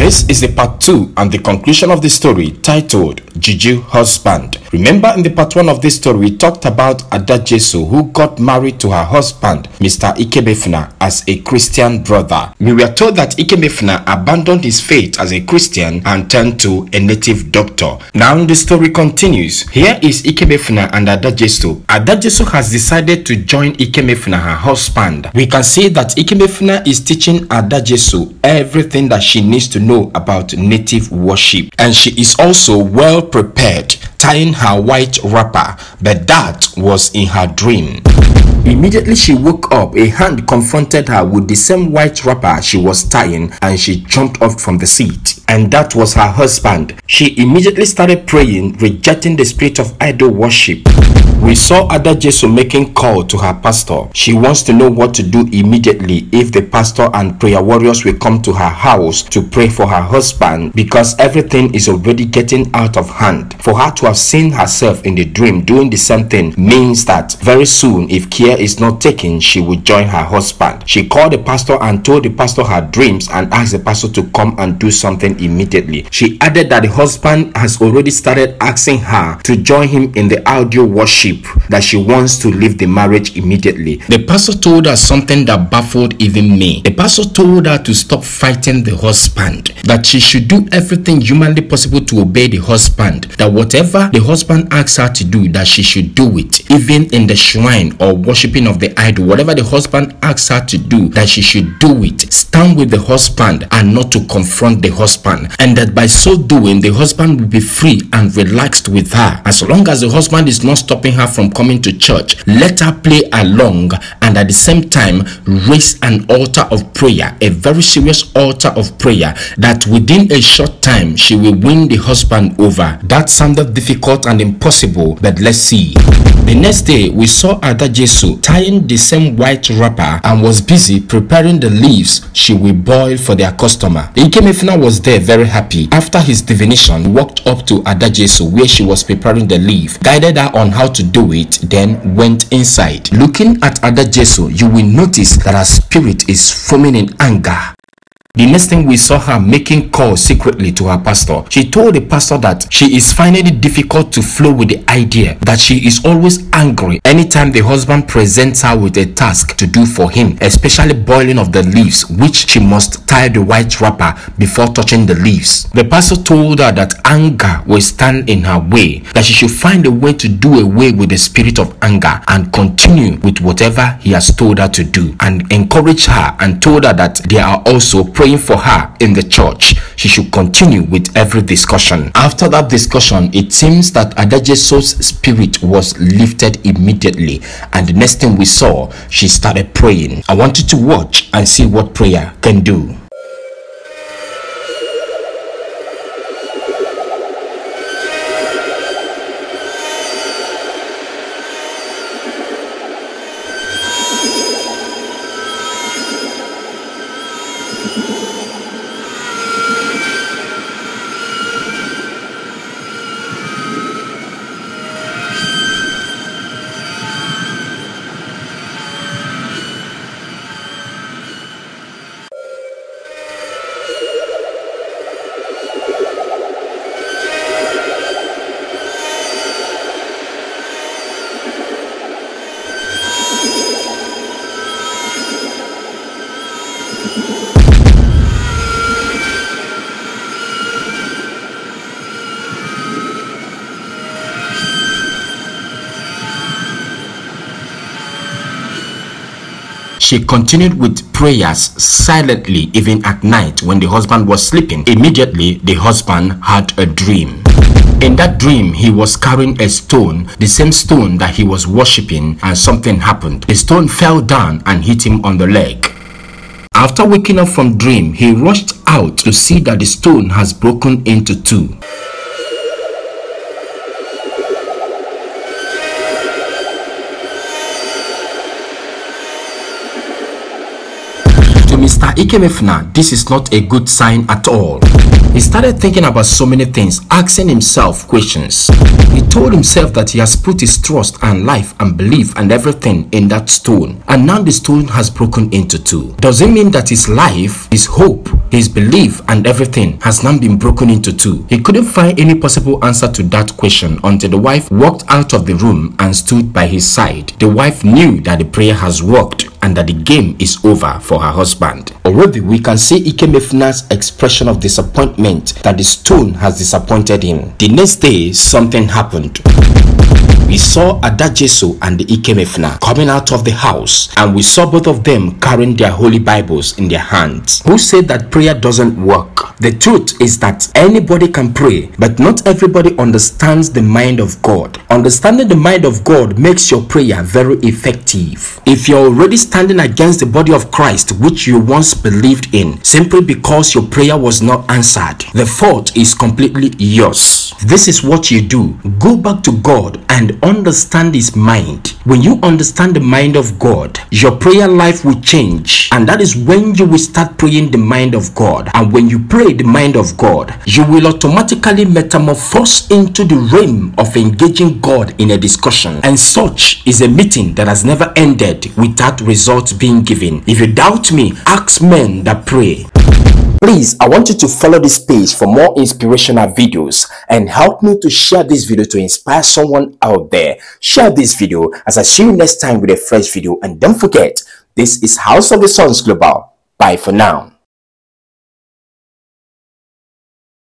This is the part 2 and the conclusion of the story titled Juju Husband. Remember, in the part 1 of this story, we talked about Ada Jesu, who got married to her husband, Mr. Ikemefuna, as a Christian brother. We were told that Ikemefuna abandoned his faith as a Christian and turned to a native doctor. Now the story continues. Here is Ikemefuna and Ada Jesu. Ada Jesu has decided to join Ikemefuna, her husband. We can see that Ikemefuna is teaching Ada Jesu everything that she needs to know about native worship, and she is also well prepared, tying her white wrapper, but that was in her dream. Immediately she woke up, a hand confronted her with the same white wrapper she was tying, and she jumped up from the seat. And that was her husband. She immediately started praying, rejecting the spirit of idol worship. We saw Ada Jesu making call to her pastor. She wants to know what to do immediately if the pastor and prayer warriors will come to her house to pray for her husband, because everything is already getting out of hand. For her to have seen herself in the dream doing the same thing means that very soon, if care is not taken, she will join her husband. She called the pastor and told the pastor her dreams and asked the pastor to come and do something immediately. She added that the husband has already started asking her to join him in the audio worship, that she wants to leave the marriage immediately. The pastor told her something that baffled even me. The pastor told her to stop fighting the husband, that she should do everything humanly possible to obey the husband, that whatever the husband asks her to do, that she should do it, even in the shrine or worshipping of the idol. Whatever the husband asks her to do, that she should do it. Stand with the husband and not to confront the husband, and that by so doing, the husband will be free and relaxed with her. As long as the husband is not stopping her from coming to church, let her play along, and at the same time raise an altar of prayer, a very serious altar of prayer, that within a short time she will win the husband over. That sounded difficult and impossible, but let's see. The next day, we saw Ada Jesu tying the same white wrapper and was busy preparing the leaves she will boil for their customer. Ikemefuna was there, very happy. After his divination, walked up to Ada Jesu where she was preparing the leaf, guided her on how to do it, then went inside. Looking at Ada Jesu, you will notice that her spirit is foaming in anger. The next thing, we saw her making calls secretly to her pastor. She told the pastor that she is finding it difficult to flow with the idea, that she is always angry anytime the husband presents her with a task to do for him, especially boiling of the leaves, which she must tie the white wrapper before touching the leaves. The pastor told her that anger will stand in her way, that she should find a way to do away with the spirit of anger and continue with whatever he has told her to do, and encouraged her and told her that they are also praying for her in the church. She should continue with every discussion. After that discussion, it seems that Ada Jesu's spirit was lifted immediately, and the next thing we saw, she started praying. I want you to watch and see what prayer can do. She continued with prayers silently, even at night when the husband was sleeping. Immediately, the husband had a dream. In that dream, he was carrying a stone, the same stone that he was worshipping, and something happened. The stone fell down and hit him on the leg. After waking up from dream, he rushed out to see that the stone has broken into two. Mr. Ikemefuna, this is not a good sign at all. He started thinking about so many things, asking himself questions. He told himself that he has put his trust and life and belief and everything in that stone, and now the stone has broken into two. Does it mean that his life, his hope, his belief and everything has now been broken into two? He couldn't find any possible answer to that question until the wife walked out of the room and stood by his side. The wife knew that the prayer has worked and that the game is over for her husband. Already we can see Ikemefuna's expression of disappointment that the stone has disappointed him. The next day, something happened. We saw Ada Jesu and the Ikemefuna coming out of the house, and we saw both of them carrying their holy Bibles in their hands. Who said that prayer doesn't work? The truth is that anybody can pray, but not everybody understands the mind of God. Understanding the mind of God makes your prayer very effective. If you're already standing against the body of Christ, which you once believed in, simply because your prayer was not answered, the fault is completely yours. This is what you do. Go back to God and understand his mind. When you understand the mind of God, your prayer life will change, and that is when you will start praying the mind of God. And when you pray the mind of God, you will automatically metamorphose into the realm of engaging God in a discussion, and such is a meeting that has never ended without results being given. If you doubt me, ask men that pray. Please, I want you to follow this page for more inspirational videos, and help me to share this video to inspire someone out there. Share this video as I see you next time with a fresh video, and don't forget, this is House of the Sons Global. Bye for now.